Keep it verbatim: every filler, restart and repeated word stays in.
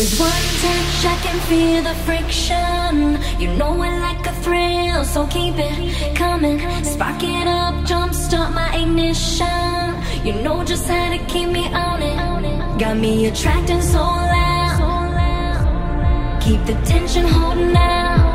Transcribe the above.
With one touch I can feel the friction. You know it like a thrill, so keep it coming. Spark it up, jumpstart my ignition. You know just how to keep me on it. Got me attracting so loud. Keep the tension holding out.